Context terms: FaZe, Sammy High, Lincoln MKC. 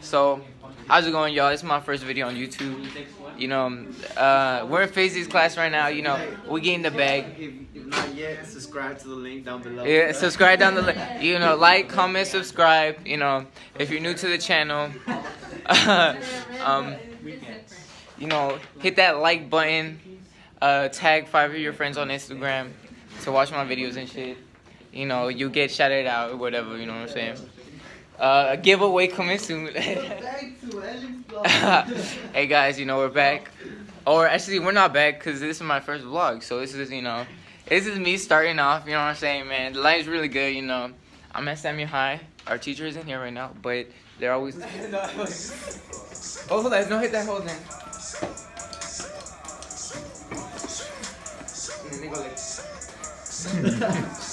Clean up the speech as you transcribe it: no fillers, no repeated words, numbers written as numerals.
So, how's it going, y'all? It's my first video on YouTube. You know, we're in FaZe's class right now. You know, we getting the bag. If not yet, subscribe to the link down below. Yeah, subscribe down the link. You know, like, comment, subscribe. You know, if you're new to the channel, you know, hit that like button. Tag 5 of your friends on Instagram to watch my videos and shit. You know, you get shouted out or whatever. You know what I'm saying? A giveaway coming soon. Hey guys, you know, we're back. Or actually, we're not back because this is my first vlog. So this is, you know, this is me starting off. You know what I'm saying, man? Life's really good, you know. I'm at Sammy High. Our teacher isn't here right now, but they're always... Oh, hold on. Don't hit that hole then.